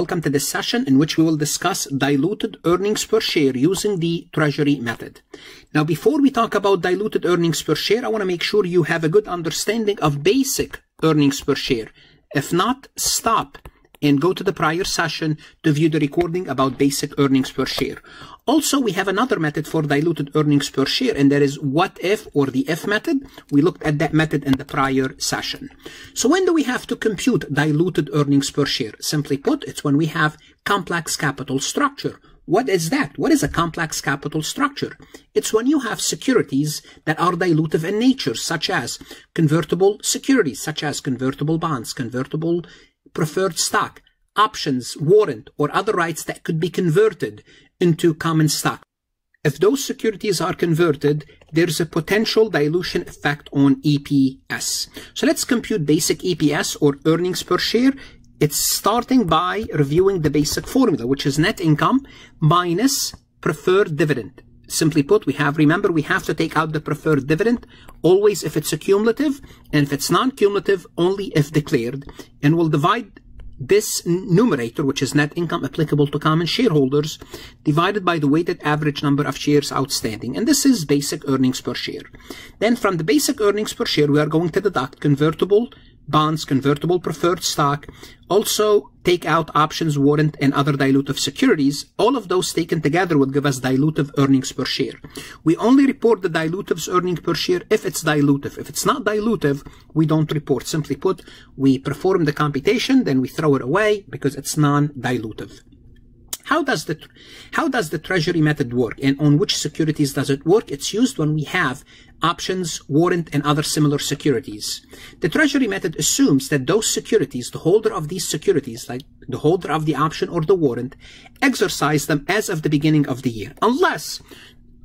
Welcome to this session in which we will discuss diluted earnings per share using the treasury method. Now, before we talk about diluted earnings per share, I want to make sure you have a good understanding of basic earnings per share. If not, stop and go to the prior session to view the recording about basic earnings per share. Also, we have another method for diluted earnings per share, and that is what if or the if method. We looked at that method in the prior session. So when do we have to compute diluted earnings per share? Simply put, it's when we have complex capital structure. What is that? What is a complex capital structure? It's when you have securities that are dilutive in nature, such as convertible securities, such as convertible bonds, convertible preferred stock, options, warrant, or other rights that could be converted into common stock. If those securities are converted, there's a potential dilution effect on EPS. So let's compute basic EPS or earnings per share. It's starting by reviewing the basic formula, which is net income minus preferred dividend. Simply put, we have to take out the preferred dividend, always if it's a cumulative, and if it's non-cumulative, only if declared. And we'll divide this numerator, which is net income applicable to common shareholders, divided by the weighted average number of shares outstanding. And this is basic earnings per share. Then from the basic earnings per share, we are going to deduct convertible bonds, convertible preferred stock, also take out options, warrant, and other dilutive securities. All of those taken together would give us dilutive earnings per share. We only report the dilutive's earnings per share if it's dilutive. If it's not dilutive, we don't report. Simply put, we perform the computation, then we throw it away because it's non-dilutive. How does the treasury method work, and on which securities does it work? It's used when we have options, warrant, and other similar securities. The treasury method assumes that those securities, the holder of these securities, like the holder of the option or the warrant, exercise them as of the beginning of the year, unless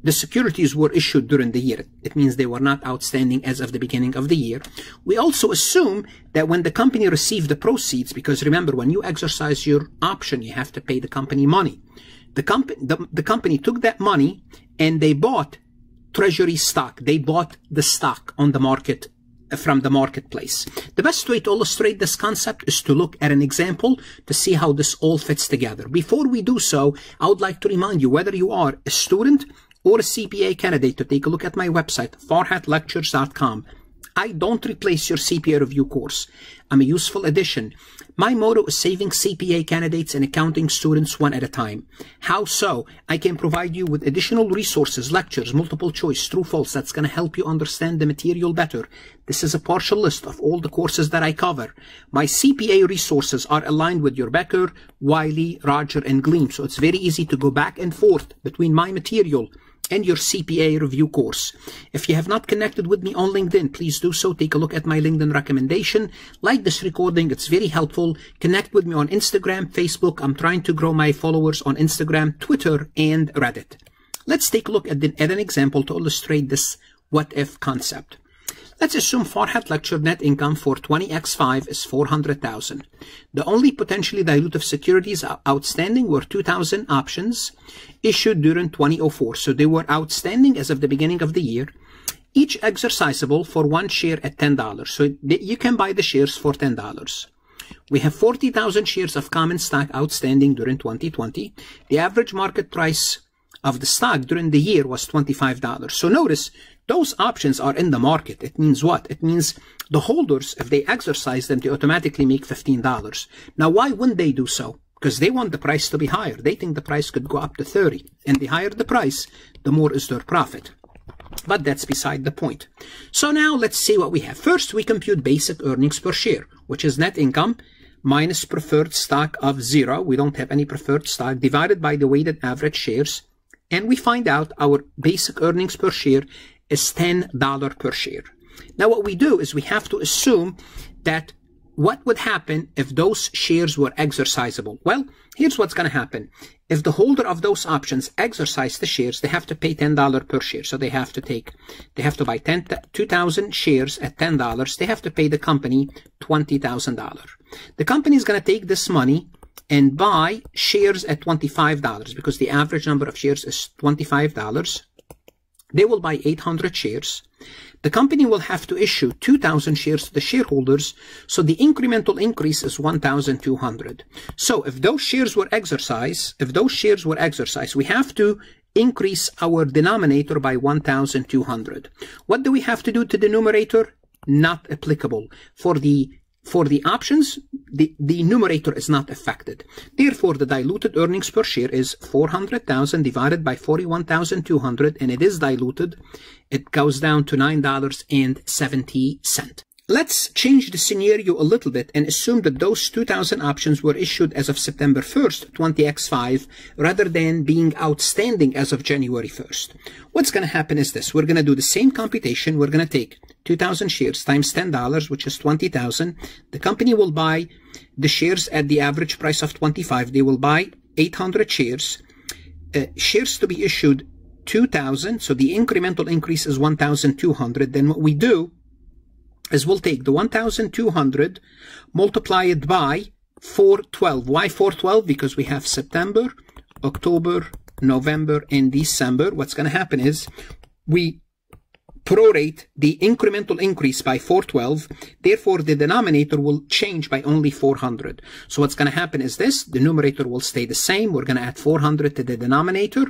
the securities were issued during the year. It means they were not outstanding as of the beginning of the year. We also assume that when the company received the proceeds, because remember, when you exercise your option, you have to pay the company money. The company took that money and they bought treasury stock. They bought the stock on the market from the marketplace. The best way to illustrate this concept is to look at an example to see how this all fits together. Before we do so, I would like to remind you, whether you are a student or a CPA candidate, to take a look at my website, farhatlectures.com. I don't replace your CPA review course. I'm a useful addition. My motto is saving CPA candidates and accounting students one at a time. How so? I can provide you with additional resources, lectures, multiple choice, true, false. That's going to help you understand the material better. This is a partial list of all the courses that I cover. My CPA resources are aligned with your Becker, Wiley, Roger, and Gleim. So it's very easy to go back and forth between my material and your CPA review course. If you have not connected with me on LinkedIn, please do so. Take a look at my LinkedIn recommendation. Like this recording, it's very helpful. Connect with me on Instagram, Facebook. I'm trying to grow my followers on Instagram, Twitter, and Reddit. Let's take a look at an example to illustrate this what-if concept. Let's assume Farhat Lecture net income for 20X5 is 400,000. The only potentially dilutive securities outstanding were 2,000 options issued during 2004. So they were outstanding as of the beginning of the year, each exercisable for one share at $10. So you can buy the shares for $10. We have 40,000 shares of common stock outstanding during 2020. The average market price of the stock during the year was $25. So notice, those options are in the market. It means what? It means the holders, if they exercise them, they automatically make $15. Now, why wouldn't they do so? Because they want the price to be higher. They think the price could go up to 30. And the higher the price, the more is their profit. But that's beside the point. So now let's see what we have. First, we compute basic earnings per share, which is net income minus preferred stock of 0. We don't have any preferred stock, divided by the weighted average shares. And we find out our basic earnings per share is $10 per share. Now what we do is we have to assume that what would happen if those shares were exercisable. Well, here's what's going to happen. If the holder of those options exercise the shares, they have to pay $10 per share. So they have to buy 2,000 shares at $10. They have to pay the company $20,000. The company is going to take this money and buy shares at $25 because the average number of shares is $25. They will buy 800 shares. the company will have to issue 2,000 shares to the shareholders, so the incremental increase is 1,200. So if those shares were exercised, we have to increase our denominator by 1,200. What do we have to do to the numerator? Not applicable. For the options, the numerator is not affected. Therefore, the diluted earnings per share is 400,000 divided by 41,200, and it is diluted. It goes down to $9.70. Let's change the scenario a little bit and assume that those 2,000 options were issued as of September 1st, 20x5, rather than being outstanding as of January 1st. What's going to happen is this. We're going to do the same computation. We're going to take 2,000 shares times $10, which is 20,000. The company will buy the shares at the average price of 25. They will buy 800 shares. Shares to be issued, 2,000. So the incremental increase is 1,200. Then what we do is we'll take the 1,200, multiply it by 412. Why 412? Because we have September, October, November, and December. What's going to happen is we prorate the incremental increase by 412. Therefore, the denominator will change by only 400. So what's going to happen is this. The numerator will stay the same. We're going to add 400 to the denominator.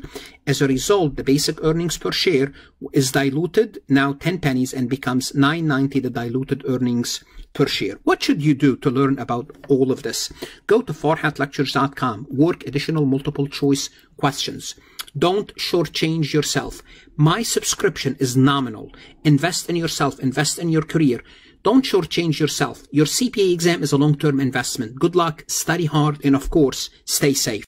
As a result, the basic earnings per share is diluted, now 10 pennies, and becomes $9.90, the diluted earnings per share. What should you do to learn about all of this? Go to farhatlectures.com, work additional multiple choice questions. Don't shortchange yourself. My subscription is nominal. Invest in yourself. Invest in your career. Don't shortchange yourself. Your CPA exam is a long-term investment. Good luck, study hard, and of course, stay safe.